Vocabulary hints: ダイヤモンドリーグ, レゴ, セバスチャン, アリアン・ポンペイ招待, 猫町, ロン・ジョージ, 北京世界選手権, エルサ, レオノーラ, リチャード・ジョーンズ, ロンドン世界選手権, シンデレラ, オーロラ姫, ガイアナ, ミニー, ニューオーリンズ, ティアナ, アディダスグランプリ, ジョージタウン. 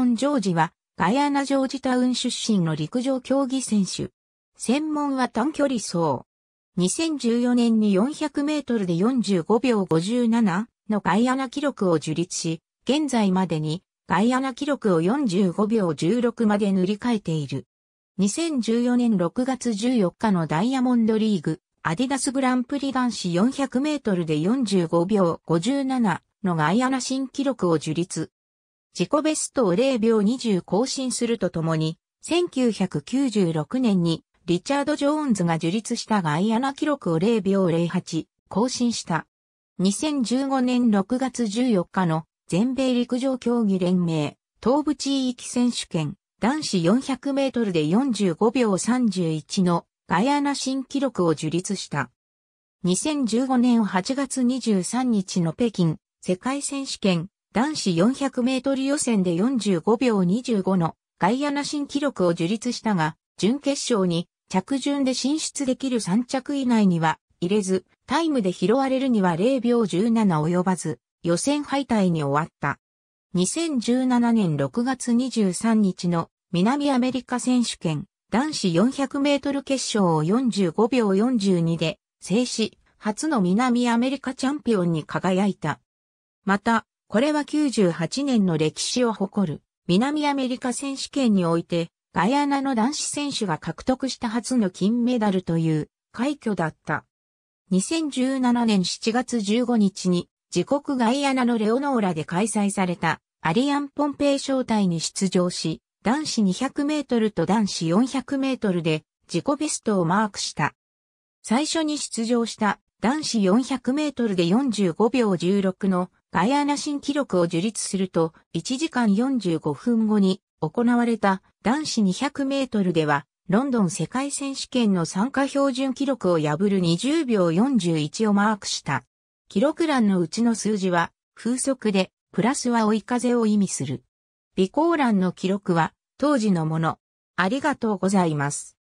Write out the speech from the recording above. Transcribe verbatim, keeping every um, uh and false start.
ロン・ジョージは、ガイアナ・ジョージタウン出身の陸上競技選手。専門は短距離走。にせんじゅうよねんによんひゃくメートルでよんじゅうごびょうごじゅうななのガイアナ記録を樹立し、現在までにガイアナ記録をよんじゅうごびょうじゅうろくまで塗り替えている。にせんじゅうよねんろくがつじゅうよっかのダイヤモンドリーグ、アディダスグランプリ男子よんひゃくメートルでよんじゅうごびょうごじゅうななのガイアナ新記録を樹立。自己ベストをれいびょうにじゅう更新するとともに、せんきゅうひゃくきゅうじゅうろくねんにリチャード・ジョーンズが樹立したガイアナ記録をれいびょうぜろはち更新した。にせんじゅうごねんろくがつじゅうよっかの全米陸上競技連盟東部地域選手権男子よんひゃくメートルでよんじゅうごびょうさんじゅういちのガイアナ新記録を樹立した。にせんじゅうごねんはちがつにじゅうさんにちの北京世界選手権男子よんひゃくメートル予選でよんじゅうごびょうにじゅうごのガイアナ新記録を樹立したが、準決勝に着順で進出できるさんちゃく以内には入れず、タイムで拾われるにはれいびょうじゅうなな及ばず、予選敗退に終わった。にせんじゅうななねんろくがつにじゅうさんにちの南アメリカ選手権男子よんひゃくメートル決勝をよんじゅうごびょうよんじゅうにで制し、初の南アメリカチャンピオンに輝いた。また、これはきゅうじゅうはちねんの歴史を誇る南アメリカ選手権において、ガイアナの男子選手が獲得した初の金メダルという快挙だった。にせんじゅうななねんしちがつじゅうごにちに自国ガイアナのレオノーラで開催されたアリアン・ポンペイ招待に出場し、男子にひゃくメートルと男子よんひゃくメートルで自己ベストをマークした。最初に出場した男子よんひゃくメートルでよんじゅうごびょうじゅうろくのガイアナ新記録を樹立するといちじかんよんじゅうごふんごに行われた男子にひゃくメートルではロンドン世界選手権の参加標準記録を破るにじゅうびょうよんじゅういちをマークした。記録欄のうちの数字は風速でプラスは追い風を意味する。備考欄の記録は当時のもの。ありがとうございます。